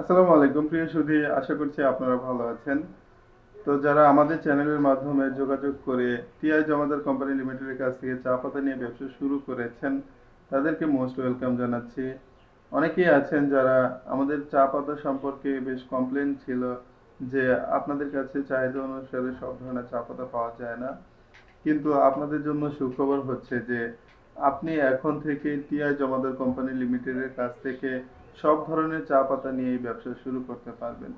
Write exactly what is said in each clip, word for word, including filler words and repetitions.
আসসালামু আলাইকুম প্রিয় সুধী, আশা করছি আপনারা ভালো আছেন। তো যারা আমাদের চ্যানেলের মাধ্যমে যোগাযোগ করে টিআই জামাদার কোম্পানি লিমিটেডের কাছ থেকে চা পাতা নিয়ে ব্যবসা শুরু করেছেন তাদেরকে মোস্ট ওয়েলকাম জানাচ্ছি। অনেকেই আছেন যারা আমাদের চা পাতা সম্পর্কে বেশ কমপ্লেন ছিল যে আপনাদের কাছে চাহিদা অনুসারে সব ধরনের চা পাতা পাওয়া যায় না, কিন্তু আপনাদের জন্য সুখবর হচ্ছে যে আপনি এখন থেকে টিআই জামাদার কোম্পানি লিমিটেডের কাছ থেকে সব ধরনের চা পাতা নিয়ে ব্যবসা শুরু করতে পারবেন।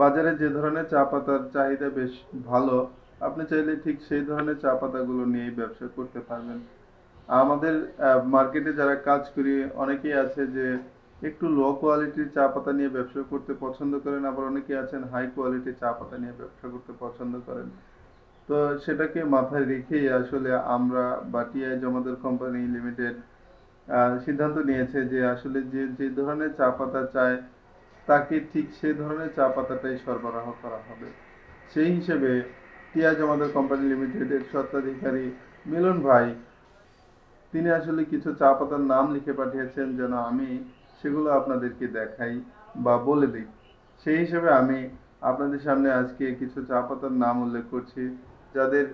বাজারে যে ধরনের চা পাতার চাহিদা বেশ ভালো, আপনি চাইলে ঠিক সেই ধরনের চা পাতাগুলো নিয়ে ব্যবসা করতে পারবেন। আমাদের মার্কেটে যারা কাজ করি অনেকেই আছে যে একটু লো কোয়ালিটির চা পাতা নিয়ে ব্যবসা করতে পছন্দ করেন, আবার অনেকেই আছেন হাই কোয়ালিটির চা পাতা নিয়ে ব্যবসা করতে পছন্দ করেন। তো সেটাকে মাথায় রেখেই আসলে আমরা বা টিআই জামাদার কোম্পানি লিমিটেড সিদ্ধান্ত নিয়েছে যে আসলে যে যে ধরনের চা পাতা চায় তাকে ঠিক সেই ধরনের চা পাতাটাই সরবরাহ করা হবে। সেই হিসেবে টিআই জামাদার কোম্পানি লিমিটেডের স্বত্বাধিকারী মিলন ভাই তিনি আসলে কিছু চা পাতার নাম লিখে পাঠিয়েছেন যেন আমি সেগুলো আপনাদেরকে দেখাই বা বলে দিই। সেই হিসেবে আমি আপনাদের সামনে আজকে কিছু চা পাতার নাম উল্লেখ করছি। যাদের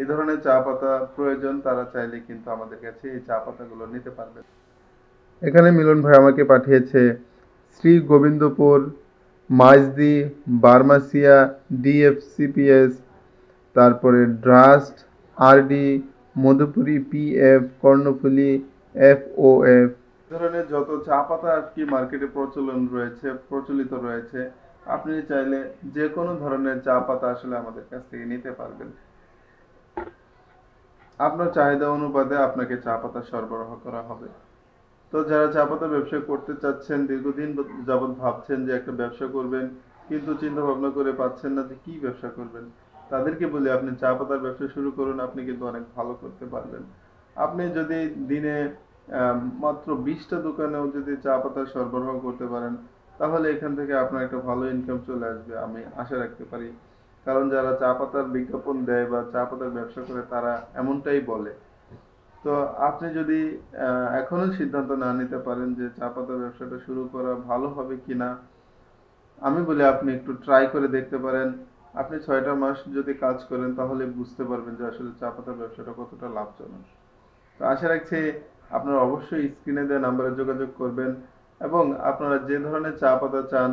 এই ধরনের চা পাতা প্রয়োজন তারা চাইলে কিন্তু আমাদের কাছে এই চা পাতাগুলো নিতে পারবে। এখানে মিলন ভাই আমাকে পাঠিয়েছে শ্রী গোবিন্দপুর, মাইজদি, বার্মাসিয়া, ডিএফসিপিএস, তারপরে ড্রাস্ট, আরডি, মধুপুরি, পিএফ, কর্ণফুলি, এফওএফ। এই ধরনের যত চা পাতা আর কি মার্কেটে প্রচলন রয়েছে প্রচলিত রয়েছে আপনি চাইলে যে কোনো ধরনের চা পাতা আসলে আমাদের কাছ থেকে নিতে পারবেন। আপনার চাহিদা অনুপাতে আপনাকে চা পাতা সরবরাহ করা হবে। তো যারা চা পাতা ব্যবসা করতে চাচ্ছেন, দীর্ঘদিন যাবৎ ভাবছেন যে একটা ব্যবসা করবেন কিন্তু চিন্তা ভাবনা করে পাচ্ছেন না যে কি ব্যবসা করবেন, তাদেরকে বলি আপনি চা পাতার ব্যবসা শুরু করুন, আপনি কিন্তু অনেক ভালো করতে পারবেন। আপনি যদি দিনে মাত্র বিশটা দোকানেও যদি চা পাতা সরবরাহ করতে পারেন তাহলে এখান থেকে আপনার একটা ভালো ইনকাম চলে আসবে আমি আশা রাখতে পারি। কারণ যারা চা পাতার বিজ্ঞাপন দেয় বা চা পাতার ব্যবসা করে তারা এমনটাই বলে। তো আপনি যদি এখনো সিদ্ধান্ত না নিতে পারেন যে চা পাতার ব্যবসাটা শুরু করা ভালো হবে কিনা, আমি বলি আপনি একটু ট্রাই করে দেখতে পারেন। আপনি ছয়টা মাস যদি কাজ করেন তাহলে বুঝতে পারবেন যে আসলে চা পাতার ব্যবসাটা কতটা লাভজনক। তো আশা রাখছি আপনারা অবশ্যই স্ক্রিনে দেওয়া নাম্বারে যোগাযোগ করবেন এবং আপনারা যে ধরনের চা পাতা চান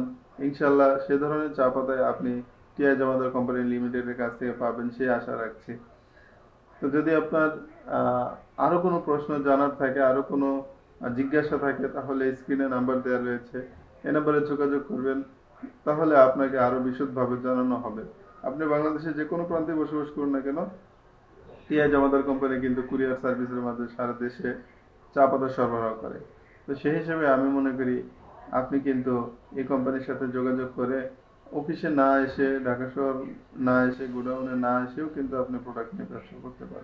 ইনশাল্লাহ সে ধরনের চা পাতায় আপনি টিআই জামাদার কোম্পানি লিমিটেডের কাছ থেকে পাবেন, সেই আশা রাখছি। তো যদি আপনার আরও কোনো প্রশ্ন জানার থাকে, আরও কোনো জিজ্ঞাসা থাকে তাহলে স্ক্রিনে নাম্বার দেওয়া রয়েছে, এ নাম্বারে যোগাযোগ করবেন, তাহলে আপনাকে আরও বিশদভাবে জানানো হবে। আপনি বাংলাদেশে যে কোনো প্রান্তে বসবাস করুন না কেন, টিআই জামাদার কোম্পানি কিন্তু কুরিয়ার সার্ভিসের মাধ্যমে সারা দেশে চা পাতা সরবরাহ করে। তো সেই হিসেবে আমি মনে করি আপনি কিন্তু এই কোম্পানির সাথে যোগাযোগ করে অফিসে না এসে, ঢাকা শহর না এসে, গোডাউনে না এসেও কিন্তু আপনি প্রোডাক্ট নিয়ে ব্যবসা করতে পারেন।